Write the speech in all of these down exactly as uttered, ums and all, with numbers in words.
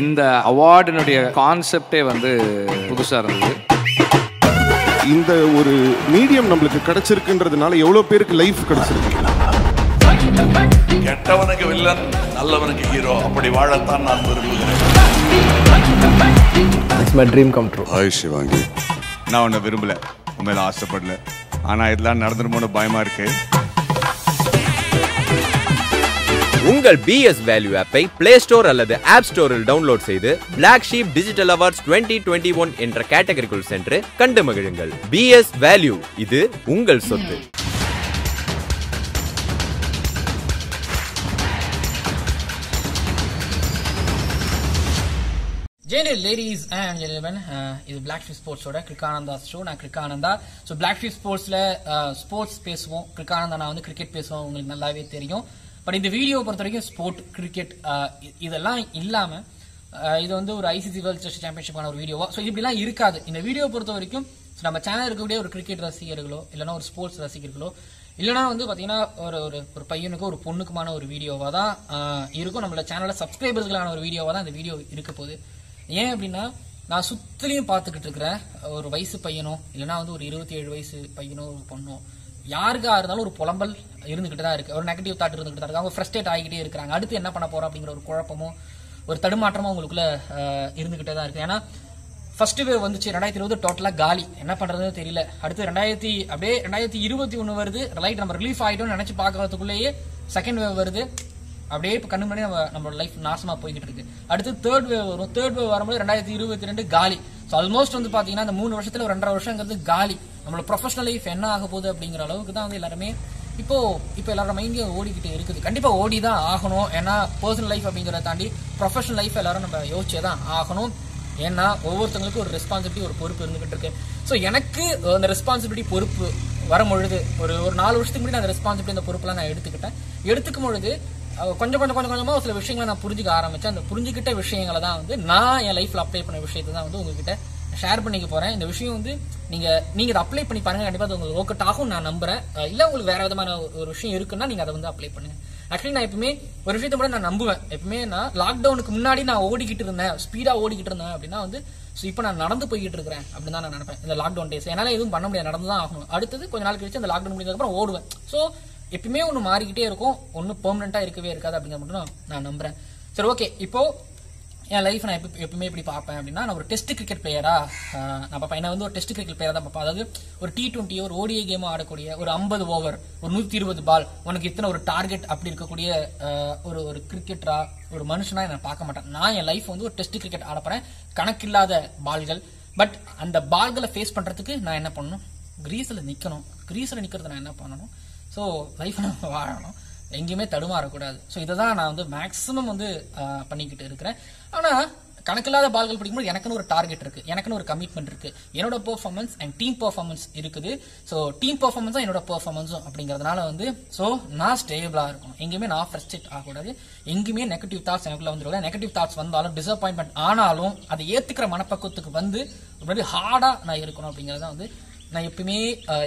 இந்த அவார்டினுடைய கான்செப்டே வந்து புதுசா இருந்தது. இந்த ஒரு மீடியம் நமக்கு கிடைச்சிருக்குன்றதுனால எவ்வளவு பேருக்கு லைஃப் கிடைச்சிருக்கு. கெட்டவனுக்கு வில்லன், நல்லவனுக்கு ஹீரோ, அப்படி வாழத்தான் நான் விரும்புகிறேன். It's my dream come true. ஐ சிவாங்கி, நான் உன்னை விரும்பல, உண்மையில ஆசைப்படல. ஆனா இதெல்லாம் நடந்துருமோன்னு பயமா இருக்கு. உங்கள் பிஎஸ் வேல்யூ ஆப்பை பிளே ஸ்டோர் அல்லது ஆப் ஸ்டோரில் டவுன்லோட் செய்து Blacksheep digital awards twenty twenty one என்ற கேட்டகரிக்குள் சென்று கண்டு மகிழுங்கள். பிஎஸ் வேல்யூ, இது உங்கள் சொத்து. Ladies and gentlemen, இது Blacksheep Sports ஓட கிரிக்கானந்தா ஷோ. நான் கிரிக்கானந்தா. ஸோ Blacksheep Sportsல ஸ்போர்ட்ஸ் பேசுவோம். கிரிக்கானந்தா நான் வந்து கிரிக்கெட் பேசுவோம், உங்களுக்கு நல்லாவே தெரியும். பட் இந்த வீடியோ பொறுத்த வரைக்கும் ஸ்போர்ட் கிரிக்கெட் இதெல்லாம் இல்லாமல் இது வந்து ஒரு ஐசிசி வேர்ல்ட் டெஸ்ட் சாம்பியன்ஷிப்பான ஒரு வீடியோவா, ஸோ இப்படிலாம் இருக்காது. இந்த வீடியோ பொறுத்த வரைக்கும் நம்ம சேனல் இருக்கக்கூடிய ஒரு கிரிக்கெட் ரசிகர்களோ இல்லைனா ஒரு ஸ்போர்ட்ஸ் ரசிகர்களோ இல்லைனா வந்து பார்த்தீங்கன்னா ஒரு ஒரு பையனுக்கு ஒரு பொண்ணுக்குமான ஒரு வீடியோவாக தான் இருக்கும். நம்மளோட சேனலில் சப்ஸ்கிரைபர்ஸ்களான ஒரு வீடியோவாக தான் இந்த வீடியோ இருக்க போகுது. ஏன் அப்படின்னா, நான் சுற்றிலையும் பார்த்துக்கிட்டு இருக்கிறேன் ஒரு வயசு பையனோ இல்லைனா வந்து ஒரு இருபத்தி ஏழு வயசு பையனோ ஒரு பொண்ணோ யாருக்காக இருந்தாலும் ஒரு புலம்பல் இருந்துகிட்டு தான் இருக்கு. ஒரு நெகட்டிவ் தாட் இருந்துகிட்டு தான் இருக்கு. அவங்க ஃப்ரஸ்ட்ரேட் ஆகிக்கிட்டே இருக்கிறாங்க. அடுத்து என்ன பண்ண போறோம் அப்படிங்கிற ஒரு குழப்பமோ ஒரு தடுமாற்றமோ அவங்களுக்குள்ள இருந்துகிட்டே தான் இருக்கு. ஏன்னா ஃபர்ஸ்ட் வேவ் வந்துச்சு, ரெண்டாயிரத்தி இருபது டோட்டலா காலி, என்ன பண்றதுன்னு தெரியல. அடுத்து ரெண்டாயிரத்தி அப்படியே ரெண்டாயிரத்தி இருபத்தி ஒன்னு வருது, ரைட், நம்ம ரிலீஃப் ஆகிட்டோம்னு நினைச்சு பாக்கிறதுக்குள்ளேயே செகண்ட் வேவ் வருது. அப்படியே இப்போ கண்ணு முன்னாடி நம்ம நம்மளோட லைஃப் நாசமா போய்கிட்டு இருக்கு. அடுத்து தேர்ட் வேவ் வரும். தேர்ட் வேவ் வரும்போது ரெண்டாயிரத்தி இருபத்தி ரெண்டு காலி. ஸோ ஆல்மோஸ்ட் வந்து பாத்தீங்கன்னா இந்த மூணு வருஷத்துல ஒரு ரெண்டரை வருஷங்கிறது காலி. நம்மளோட ப்ரொஃபஷனல் லைஃப் என்ன ஆக போகுது அப்படிங்கிற அளவுக்கு தான் வந்து எல்லாருமே இப்போ இப்போ எல்லாரோட மைண்டையும் ஓடிக்கிட்டே இருக்குது. கண்டிப்பா ஓடி தான் ஆகணும். ஏன்னா பர்சனல் லைஃப் அப்படிங்கிறத தாண்டி ப்ரொஃபஷனல் லைஃப் எல்லாரும் நம்ம யோசிச்சே தான் ஆகணும். ஏன்னா ஒவ்வொருத்தங்களுக்கும் ஒரு ரெஸ்பான்சிபிலிட்டி ஒரு பொறுப்பு இருந்துகிட்டு இருக்கு. ஸோ எனக்கு அந்த ரெஸ்பான்சிபிலிட்டி பொறுப்பு வரும்பொழுது ஒரு ஒரு நாலு வருஷத்துக்கு முன்னாடி அந்த ரெஸ்பான்சிபிலிட்டி அந்த பொறுப்பெல்லாம் நான் எடுத்துக்கிட்டேன். எடுத்துக்கும் பொழுது கொஞ்சம் கொஞ்சம் கொஞ்சம் கொஞ்சமாக சில விஷயங்களை நான் புரிஞ்சுக்க ஆரம்பித்தேன். அந்த புரிஞ்சுக்கிட்ட விஷயங்களை தான் வந்து நான் என் லைஃப்பில் அப்ளை பண்ண விஷயத்தை தான் வந்து உங்ககிட்ட ஷேர் பண்ணிக்க போகிறேன். இந்த விஷயம் வந்து நீங்கள் நீங்கள் அதை அப்ளை பண்ணி பாருங்கள். கண்டிப்பாக அது உங்களுக்கு ஒர்க் அவுட் ஆகும் நான் நம்புகிறேன். இல்லை உங்களுக்கு வேறு விதமான ஒரு விஷயம் இருக்குன்னா நீங்கள் அதை வந்து அப்ளை பண்ணுங்கள். ஆக்சுவலி நான் எப்பவுமே ஒரு விஷயத்த கூட நான் நம்புவேன். எப்பவுமே நான் லாக்டவுனுக்கு முன்னாடி நான் ஓடிக்கிட்டு இருந்தேன், ஸ்பீடாக ஓடிக்கிட்டு இருந்தேன் அப்படின்னா வந்து ஸோ இப்போ நான் நடந்து போய்கிட்டு இருக்கிறேன் அப்படின்னு தான் நான் நினைப்பேன். இந்த லாக்டவுன் டேஸ் என்னால் எதுவும் பண்ண முடியாது, நடந்து தான் ஆகணும். அடுத்தது கொஞ்ச நாள் கழிச்சு அந்த லாக்டவுன் முடிஞ்சதுக்கப்புறம் ஓடுவேன். ஸோ எப்பயுமே ஒன்று மாறிக்கிட்டே இருக்கும், ஒன்றும் பெர்மனெண்ட்டாக இருக்கவே இருக்காது அப்படிங்கிற மட்டும் நான் நான் நம்புகிறேன். சரி, ஓகே. இப்போது என் லைஃப் நான் எப்போ எப்பவுமே இப்படி பார்ப்பேன் அப்படின்னா, நான் ஒரு டெஸ்ட் கிரிக்கெட் பிளேயராக நான் பார்ப்பேன். என்ன வந்து ஒரு டெஸ்ட் கிரிக்கெட் பிளேயராக தான் பார்ப்பேன். அதாவது ஒரு டி டுவெண்ட்டியோ ஒரு ஓடிஐ கேமோ ஆடக்கூடிய ஒரு ஐம்பது ஓவர் ஒரு நூற்றி இருபது பால் உனக்கு இத்தனை ஒரு டார்கெட் அப்படி இருக்கக்கூடிய ஒரு ஒரு கிரிக்கெட்டராக ஒரு மனுஷனாக நான் பார்க்க மாட்டேன். நான் என் லைஃப் வந்து ஒரு டெஸ்ட் கிரிக்கெட் ஆடப்பறேன். கணக்கில்லாத பால்கள், பட் அந்த பால்களை ஃபேஸ் பண்ணுறதுக்கு நான் என்ன பண்ணணும்? கிரீஸில் நிற்கணும். கிரீஸில் நிற்கிறது நான் என்ன பண்ணணும்? ஸோ லைஃப்பை நம்ம வாழணும், எங்கேயுமே தடுமாறக்கூடாது. ஸோ இதை தான் நான் வந்து மேக்ஸிமம் வந்து பண்ணிக்கிட்டு இருக்கிறேன். ஆனால் கணக்கில்லாத பால்கள் பிடிக்கும்போது எனக்குன்னு ஒரு டார்கெட் இருக்குது, எனக்குன்னு ஒரு கமிட்மெண்ட் இருக்குது. என்னோட பெர்ஃபார்மன்ஸ் அண்ட் டீம் பெர்ஃபார்மன்ஸ் இருக்குது. ஸோ டீம் பெர்ஃபார்மன்ஸும் என்னோட பெர்ஃபார்மன்ஸும் அப்படிங்கிறதுனால வந்து ஸோ நான் ஸ்டேபிளாக இருக்கணும். எங்கேயுமே நான் ஃப்ரஸ்ட்ரேட் ஆகக்கூடாது. எங்கேயுமே நெகட்டிவ் தாட்ஸ் எனக்குள்ள வந்துருக்கா. நெகட்டிவ் தாட்ஸ் வந்தாலும் டிசப்பாயின்ட்மெண்ட் ஆனாலும் அதை ஏற்றுக்கிற மனப்பக்குவத்துக்கு வந்து முன்னாடி ஹார்டாக நான் இருக்கணும் அப்படிங்கிறதான் வந்து நான் எப்பவுமே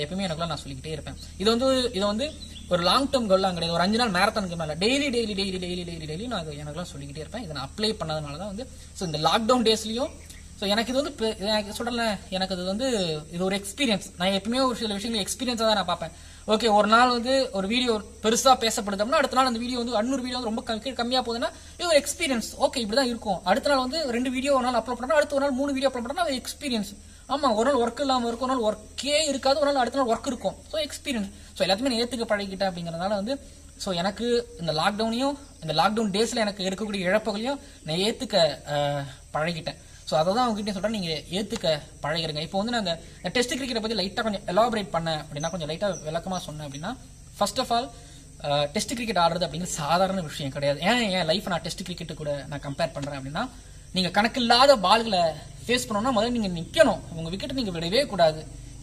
எப்பவுமே எனக்குள்ள நான் சொல்லிக்கிட்டே இருப்பேன். இது வந்து இதை வந்து ஒரு லாங் டேர்ம் கோல்லாம் கிடையாது. ஒரு அஞ்சு நாள் மேரத்தானுக்கு மேலே daily daily daily daily daily daily நான் எனக்குலாம் சொல்லிக்கிட்டே இருப்பேன். இதை நான் அப்ளை பண்ணதுனால தான் வந்து ஸோ இந்த லாக்டவுன் டேஸ்லையும் ஸோ எனக்கு இது வந்து எனக்கு சொல்கிறேன், எனக்கு இது வந்து இது ஒரு எக்ஸ்பீரியன்ஸ். நான் எப்பவுமே ஒரு சில விஷயங்கள் எக்ஸ்பீரியன்ஸாக தான் நான் பார்ப்பேன். ஓகே, ஒரு நாள் வந்து ஒரு வீடியோ பெருசாக பேசப்படுது அப்படின்னா அடுத்த நாள் அந்த வீடியோ வந்து அன்னூறு வீடியோ வந்து ரொம்ப கம்மியாக போகுதுன்னா இது ஒரு எக்ஸ்பீரியன்ஸ். ஓகே, இப்படி தான் இருக்கும். அடுத்த நாள் வந்து ரெண்டு வீடியோ ஒரு நாள் அப்லோட் பண்ணா அடுத்த ஒரு நாள் மூணு வீடியோ அப்லோட் பண்ணா அது எக்ஸ்பீரியன்ஸ். ஆமாம், ஒரு நாள் ஒர்க் இல்லாமல் இருக்கும், ஒரு நாள் ஒர்க்கே இருக்காது, ஒரு நாள் அடுத்த நாள் ஒர்க் இருக்கும். So experience. ஸோ எல்லாத்தையுமே நான் ஏற்றுக்க பழகிக்கிட்டேன் அப்படிங்கிறதுனால வந்து ஸோ எனக்கு இந்த லாக்டவுனையும் இந்த லாக்டவுன் டேஸில் எனக்கு இருக்கக்கூடிய இழப்புகளையும் நான் ஏற்றுக்க பழகிட்டேன். ஸோ அதை தான் உங்ககிட்ட சொல்கிறேன், நீங்கள் ஏற்றுக்க பழகிறீங்க. இப்போ வந்து நான் இந்த டெஸ்ட் கிரிக்கெட்டை பற்றி லைட்டாக கொஞ்சம் எலாபரேட் பண்ணேன் அப்படின்னா, கொஞ்சம் லைட்டாக விளக்கமாக சொன்னேன் அப்படின்னா, first of all test cricket ஆடுறது அப்படிங்கிறது சாதாரண விஷயம் கிடையாது. ஏன் என் லைஃப்பை நான் டெஸ்ட் கிரிக்கெட்டு கூட நான் கம்பேர் பண்ணுறேன் அப்படின்னா, நீங்கள் கணக்கில்லாத பால்களை ஃபேஸ் பண்ணணும்னா முதல்ல நீங்கள் நிற்கணும். உங்கள் விக்கெட்டை நீங்கள் விடவே கூடாது.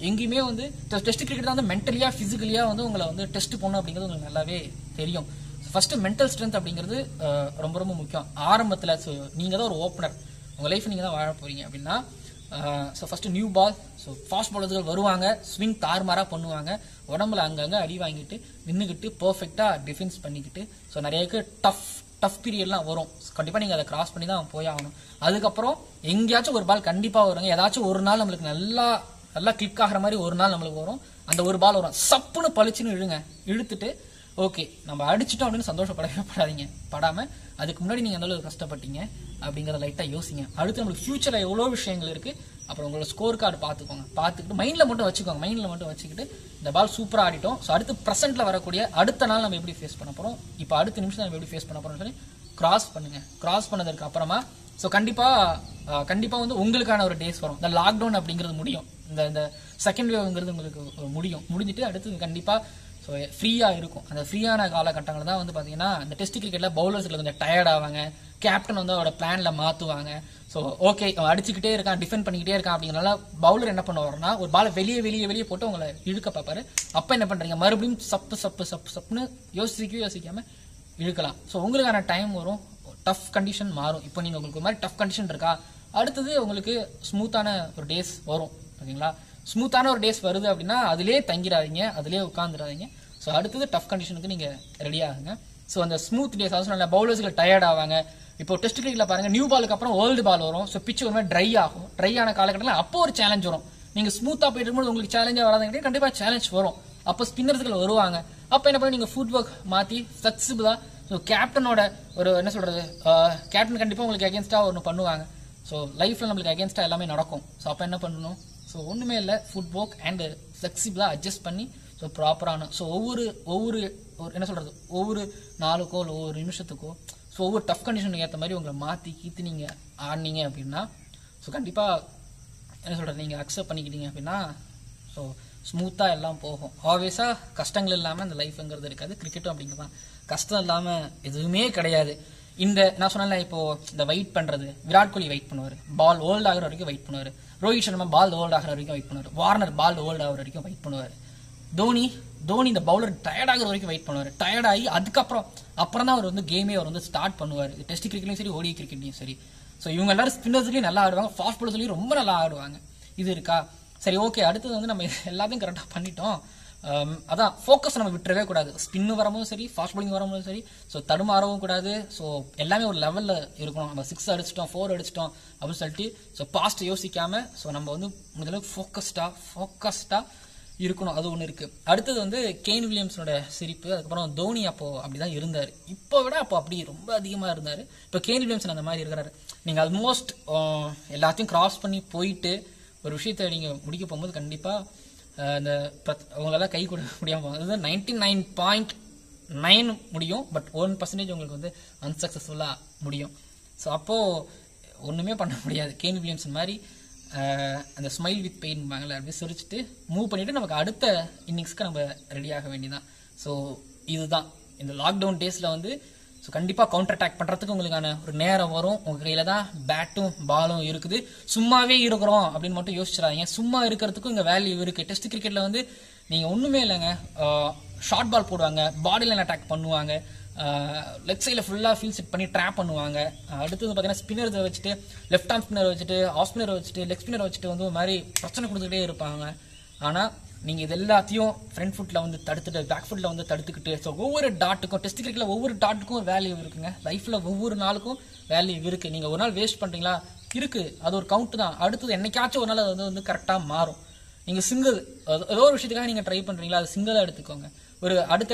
எங்கேயுமே வந்து டெஸ்ட் கிரிக்கெட் தான் வந்து மென்டலியாக ஃபிசிக்கலியாக வந்து உங்களை வந்து டெஸ்ட் பண்ணணும் அப்படிங்கிறது உங்களுக்கு நல்லாவே தெரியும். ஃபஸ்ட்டு மென்டல் ஸ்ட்ரென்த் அப்படிங்கிறது ரொம்ப ரொம்ப முக்கியம் ஆரம்பத்தில். ஸோ நீங்கள் தான் ஒரு ஓப்பனர், உங்கள் லைஃப் நீங்கள் தான் வாழ போகிறீங்க அப்படின்னா so first new ball so fast பாலர்கள் வருவாங்க, ஸ்விங் தார்மாராக பண்ணுவாங்க, உடம்புல அங்கங்கே அடி வாங்கிட்டு நின்றுக்கிட்டு பர்ஃபெக்டாக டிஃபென்ஸ் பண்ணிக்கிட்டு ஸோ நிறையக்கு டஃப் टफ पीरियड वो कंपा क्रास पड़ी तक अदक और बाल कंपा वो एदा नम्बर ना ना क्लिक आगे मारे और नाल नम्बर वो अंदर बाल वो सप्न पलिचुन इतुटे ओके नम्बर अड़चिटो अब सन्ोष पड़ा पड़ा पड़ा अद्क नहीं कष्टपटी अभी लाइटा योजना अत फ्यूचर एव्लो विषय अब उमो स्कोर कार्ड पाको पाक मैं मट वो मैं मट वे बाल सूपर आड़ो अत प्रसेंट वरक अड़ा नम्बर एप्ली फेस पड़पो इत निम्स नम्बर एप्ली फेस पड़पो क्रास पड़ूंग क्रास पड़दमा सो कंपा कंपा वो उंगान और डेस् वो द लॉकडाउन अभी मुझे सेकंड वेव मुझे अत कंपा सो फ्रीया अंत फ्रीयान कालकटा वो पाती टेस्ट क्रिकेट बउलर्स कुछ टयर्ड आवांग कैप्टन वो प्लान मातुवांगे सो ओके अड़चिटे डिफेंड पड़े अभी बउलर एना पड़ा और बाल वे वे उल्क पापार अना पड़ी मरबड़ी सप सप सप सपन योजिक योजना इकला उंगान टाइम वो टफ कंडीशन मारो इनको मारे टफ कंडीशन अतुक स्मूतान और डेस् वो ओके स्मूतान और डेस् वर्द अब अल्ले तंगी अल्ले उदी सो अत टफ कंडीशन नहीं रेडी आगे सो अंत स्मूत डेस ना बउलर्स टयर्ड आवांग इो टेस्ट क्रिकेट पांग न्यू बाल ओल्ड बाल वो सो पिच और ड्राई आगे ड्राई आना कालकटा अब और चेलेंज वो नहीं स्मूता पेट्रोल उ चेलेंजा वरादी कंपा चेलेंज वो अब स्पिनर्स वर्वा अब फुटवर्क माती फ्लेक्सिबल सो कैप्टनो और कैप्टन कंपा उ अगेंस्टा और पड़ा सो लाइफ नम्बर अगेंस्टा एमें सो अब पड़नों सो ஒண்ணுமே இல்ல ஃபுட் வர்க் அண்ட் ஃப்ளெக்சிபிளா அட்ஜஸ்ட் பண்ணி சோ ப்ராப்பரான சோ ஒவ்வொரு ஒவ்வொரு என்ன சொல்றது ஒவ்வொரு நாளுக்கோ ஒவ்வொரு நிமிஷத்துக்கோ சோ ஒவ்வொரு டஃப் கண்டிஷனுக்கு ஏத்த மாதிரி உங்களை மாத்தி கீத்தி நீங்க ஆடுனீங்க அப்படினா சோ கண்டிப்பா என்ன சொல்றது நீங்க அக்செப்ட் பண்ணிக்கிட்டீங்க அப்படினா சோ ஸ்மூத்தா எல்லாம் போகும். ஆவேஸா கஷ்டங்கள் இல்லாம அந்த லைஃப்ங்கிறது இருக்காது. கிரிக்கெட் அப்படிங்கறது கஷ்டம் இல்லாம எதுவுமே கிடையாது. இந்த நான் சொன்னல இப்போ இந்த வெயிட் பண்றது விராட் கோலி வெயிட் பண்ணுவாரு பால் ஹோல்ட் ஆகுற வரைக்கும் வெயிட் பண்ணுவாரு. रोहित शर्मा बाल ओल्ड आगे वरी वेट पड़ा वार्नर बाल ओल्ड आगे वरी वेट पड़ा धोनी धोनी बउलर टयर्ड आगे वरी वेट पड़ा टयर्ड आई अद गेमे और वो स्टार्ट पड़ा test cricket sir ODI cricket sir so इवें spinners ना आड़ा फास्ट बॉलर्स रोम ना आड़ा इधर सर ओके अतः नम्बर एल्तें करेक्टा पड़िटोम अदा फोकस नम्बर विटरवेकूड़ा स्पिन वो सर फास्ट बॉलिंग वो सर सो तड़मारूड़ा सो एमें और लेवल नम्बर सिक्स अड़चों फोर अड़चों अब पास्ट योजना सो नम्बर वो मुझे फोकस्डा फोकस्डा अत केन विलियम्स सिरिप्पु अदुक्कप्परम धोनी अप्पो अप्पडिதான் இருந்தாரு इप्पो विड अप्पो अप्पடி ரொம்ப அதிகமா இருந்தாரு இப்போ கேன் வில்லியம்ஸ் அந்த மாதிரி இருக்காரு நீங்க ஆல்மோஸ்ட் எல்லாத்தையும் கிராஸ் பண்ணி போயிட்டு ஒரு விஷயத்தை நீங்க முடிக்க போகும்போது கண்டிப்பா अवंगला कई को नयटी नईन पॉइंट नयन मुड़ों बट वन पर्संटेज उ अनसक्सस्फुला मुड़ों सो अमें पड़ मुड़ा केन विलियम्स मारे अंत स्माइल वित् पेन अब सुरीचे मूव पड़े नमक अत इनिंग्सुक नम्बर रेडी आगे सो इतना लॉकडाउन डेस सो कंपा कौंटर अटैक पड़क और नेर वो कई बैटू बाल सूमे अब मट योचरा सूमा व्यू टेस्ट क्रिकेट वो नहीं शॉर्ट बाल पड़वा बॉडी लाइन अटैक पड़ा लेफ्ट साइड फुल्ला फील सेट पड़ी ट्रैप पड़ा अतः पाती स्पिनर वैसे लेफ्ट आर्म स्पिनर वैसे ऑफ स्पिनर वैसे लेग स्पिनर वैसे वो मारे प्रच्ने कुटेपा आना नहीं फ्रंट फुट्ल वो तड़े बैक फुट्ल वो तड़कटे सो वो डाटक टेस्ट क्रिकेट वो डाटक वैल्यू लाइफ वो नालू वैल्यू नहीं और वेस्ट पड़ेगा अद कउंटा अतचाचों और ना करक्टा मारो नहीं सिंगल एदो विषयतुक्काग नहीं ट्राई पड़ीला सिंगला और अत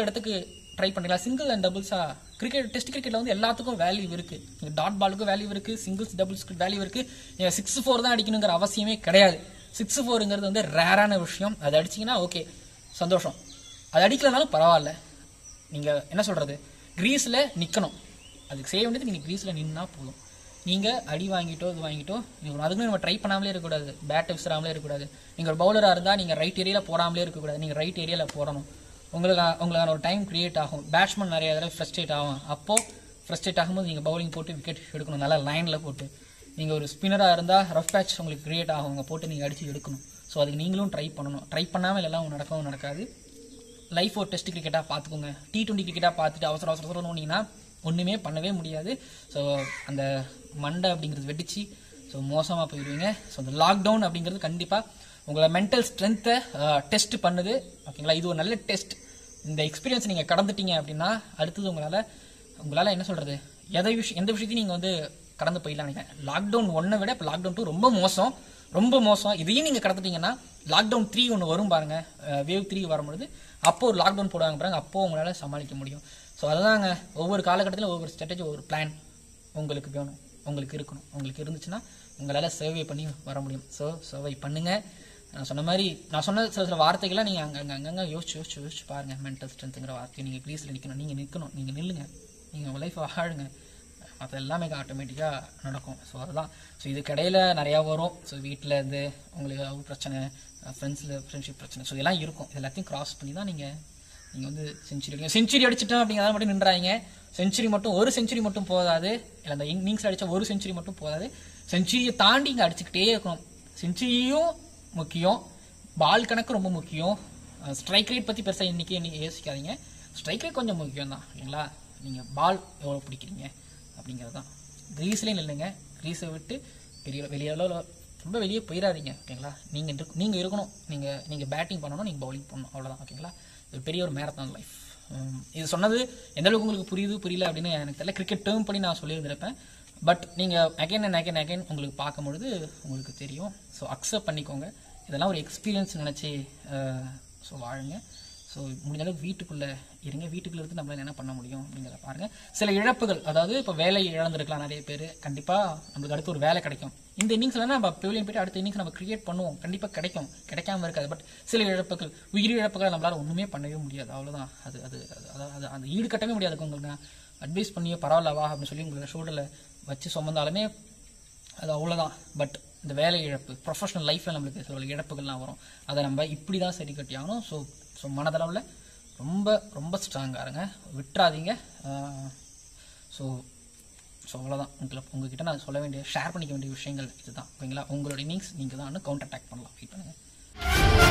ट्राई पड़ेगा सिंगल अंड डबल्सा क्रिकेट टेस्ट क्रिकेट वो एल्लात्तुक्कुम वैल्यू डाट बालुक्कु वैल्यू सिंगल्स डबल्सुक्कु वैल्यू सिक्स फोर தான் அடிக்கணும்ங்கற அவசியமே கிடையாது. सिक्स फोरुंगरது வந்து ரேரான விஷயம். அது அடிச்சீங்கனா ஓகே சந்தோஷம். அது அடிக்கலனாலும் பரவாயில்லை. நீங்க என்ன சொல்றது கிரீஸ்ல நிக்கணும். அதுக்கு செய்ய வேண்டியது நீங்க கிரீஸ்ல நின்னா போதும். நீங்க அடி வாங்கிட்டோ இது வாங்கிட்டோ நீங்க அதுக்கு நம்ம ட்ரை பண்ணாமலே இருக்க கூடாது. பேட் விசராமலே இருக்க கூடாது. நீங்க ஒரு பவுலரா இருந்தா நீங்க ரைட் ஏரியால போறாமலே இருக்க கூடாது. நீங்க ரைட் ஏரியால போறணும். உங்களுக்கு உங்களுக்கான ஒரு டைம் கிரியேட் ஆகும். பேட்ஸ்மேன் நிறைய தடவை ஃப்ரஸ்ட்ரேட் ஆகும். அப்போ ஃப்ரஸ்ட்ரேட் ஆகும்போது நீங்க பவுலிங் போட்டு விக்கெட் எடுக்கணும். நல்ல லைன்ல போட்டு நீங்கள் ஒரு ஸ்பின்னராக இருந்தால் ரஃப் பேட்ச் உங்களுக்கு கிரியேட் ஆகும். அவங்க போட்டு நீங்கள் அடித்து எடுக்கணும். ஸோ அதுக்கு நீங்களும் ட்ரை பண்ணணும். ட்ரை பண்ணாமல் எல்லாம் ஒன்று நடக்கவும் நடக்காது. லைஃப் ஒரு டெஸ்ட் கிரிக்கெட்டாக பார்த்துக்கோங்க. டி டுவெண்ட்டி கிரிக்கெட்டாக பார்த்துட்டு அவசர அவசரம்னு ஓடினீங்கன்னா ஒன்றுமே பண்ணவே முடியாது. ஸோ அந்த மண்டை அப்படிங்கிறது வெடிச்சு ஸோ மோசமாக போயிடுவீங்க. ஸோ அந்த லாக்டவுன் அப்படிங்கிறது கண்டிப்பாக உங்களை மென்டல் ஸ்ட்ரென்த்தை டெஸ்ட் பண்ணுது. ஓகேங்களா, இது ஒரு நல்ல டெஸ்ட். இந்த எக்ஸ்பீரியன்ஸ் நீங்கள் கடந்துட்டீங்க அப்படின்னா அடுத்தது உங்களால் உங்களால் என்ன சொல்கிறது எதை விஷயம் எந்த விஷயத்தையும் நீங்கள் வந்து கடந்து போயிடலாம் நினைக்கிறேன். லாக்டவுன் ஒன்றை விட இப்போ லாக்டவுன் டூ ரொம்ப மோசம் ரொம்ப மோசம். இதையும் நீங்கள் கடந்துட்டீங்கன்னா லாக்டவுன் த்ரீ ஒன்று வரும் பாருங்கள், வேவ் த்ரீ வரும்பொழுது அப்போது ஒரு லாக்டவுன் போடுவாங்க பாருங்கள், அப்போது உங்களால் சமாளிக்க முடியும். ஸோ அதுதாங்க ஒவ்வொரு காலகட்டத்தில் ஒவ்வொரு ஸ்ட்ராட்டஜி ஒவ்வொரு பிளான் உங்களுக்கு வேணும், உங்களுக்கு இருக்கணும். உங்களுக்கு இருந்துச்சுன்னா உங்களால் சர்வை பண்ணி வர முடியும். ஸோ சர்வை பண்ணுங்கள். நான் சொன்ன மாதிரி நான் சொன்ன சில சில வார்த்தைகள்லாம் நீங்கள் அங்கே அங்கே அங்கங்கே யோசிச்சு யோசிச்சு யோசிச்சு பாருங்கள். மென்டல் ஸ்ட்ரென்த்துங்கிற வார்த்தையை நீங்கள் க்ரீஸில் நிற்கணும், நீங்கள் நிற்கணும், நீங்கள் நில்லுங்க, நீங்கள் உங்கள் லைஃப்பை ஆளுங்க, அது எல்லாமே ஆட்டோமேட்டிக்காக நடக்கும். ஸோ அதுதான். ஸோ இதுக்கிடையில் நிறையா வரும். ஸோ வீட்டில் இருந்து உங்களுக்கு ஒரு பிரச்சனை, ஃப்ரெண்ட்ஸில் ஃப்ரெண்ட்ஷிப் பிரச்சனை, ஸோ இதெல்லாம் இருக்கும். இது எல்லாத்தையும் க்ராஸ் பண்ணி தான் நீங்கள் நீங்கள் வந்து செஞ்சுரி அடிங்க. செஞ்சுரி அடிச்சிட்டோம் அப்படிங்கிறத மட்டும் நின்றாங்க. செஞ்சுரி மட்டும் ஒரு செஞ்சுரி மட்டும் போதாது, இல்லை அந்த இன்னிங்ஸில் அடித்தா ஒரு செஞ்சுரி மட்டும் போதாது, செஞ்சுரியை தாண்டி இங்கே அடிச்சுக்கிட்டே இருக்கணும். செஞ்சுரியும் முக்கியம், பால் கணக்கு ரொம்ப முக்கியம். ஸ்ட்ரைக் ரேட் பற்றி பெருசாக இன்றைக்கி இன்றைக்கி யோசிக்காதீங்க. ஸ்ட்ரைக் ரேட் கொஞ்சம் முக்கியம் தான் இல்லைங்களா. நீங்கள் பால் எவ்வளோ பிடிக்கிறீங்க அப்படிங்கிறது தான். க்ரீஸ்லேயும் இல்லைங்க, க்ரீஸை விட்டு பெரிய வெளியளவு ரொம்ப வெளியே போயிடாதீங்க ஓகேங்களா. நீங்கள் இருக்கு நீங்கள் இருக்கணும், நீங்கள் நீங்கள் பேட்டிங் பண்ணணும், நீங்கள் பவுலிங் பண்ணணும், அவ்வளோதான் ஓகேங்களா. இது பெரிய ஒரு மேரத்தான் லைஃப். இது சொன்னது எந்தளவுக்கு உங்களுக்கு புரியுது புரியல அப்படின்னு எனக்கு தெரியல. கிரிக்கெட் டேர்ம் பண்ணி நான் சொல்லியிருந்திருப்பேன். பட் நீங்கள் அகைன் அண்ட் அகைன் அகைன் உங்களுக்கு பார்க்கும்பொழுது உங்களுக்கு தெரியும். ஸோ அக்செப்ட் பண்ணிக்கோங்க. இதெல்லாம் ஒரு எக்ஸ்பீரியன்ஸ் நினச்சி ஸோ வாழுங்க. ஸோ முடிஞ்சளவுக்கு வீட்டுக்குள்ளே இருங்க. வீட்டுக்குள்ளே இருந்து நம்மளால் என்ன பண்ண முடியும் அப்படிங்கிறத பாருங்கள். சில இழப்புகள், அதாவது இப்போ வேலை இழந்திருக்கலாம் நிறைய பேர். கண்டிப்பாக நம்மளுக்கு அடுத்து ஒரு வேலை கிடைக்கும். இந்த இன்னிங்ஸில் நம்ம பிவிலியம் போய்ட்டு அடுத்த இன்னிங்ஸ் நம்ம கிரியேட் பண்ணுவோம், கண்டிப்பாக கிடைக்கும், கிடைக்காம இருக்காது. பட் சில இழப்புகள், உயிர் இழப்புகள் நம்மளால் ஒன்றுமே பண்ணவே முடியாது, அவ்வளோதான். அது அது அது அந்த ஈடுகட்டவே முடியாது. உங்களுக்கு நான் அட்வைஸ் பண்ணியே பரவாயில்லவா அப்படின்னு சொல்லி உங்களோட ஷோல்டரில் வச்சு சுமந்தாலுமே அது அவ்வளோதான். பட் இந்த வேலை இழப்பு, ப்ரொஃபஷனல் லைஃப்பில் நம்மளுக்கு சில இழப்புகள்லாம் வரும். அதை நம்ம இப்படி தான் சரி கட்டி ஆகணும். ஸோ ஸோ மனதளவில் ரொம்ப ரொம்ப ஸ்ட்ராங்காக இருங்க, விட்டுறாதீங்க. ஸோ ஸோ அவ்வளோதான். உங்களை உங்ககிட்ட நான் சொல்ல வேண்டிய ஷேர் பண்ணிக்க வேண்டிய விஷயங்கள் இதுதான் ஓகேங்களா. உங்களோட இன்னிங்ஸ் நீங்கள் தான் கவுண்டர் அட்டாக் பண்ணலாம். வெயிட் பண்ணுங்கள்.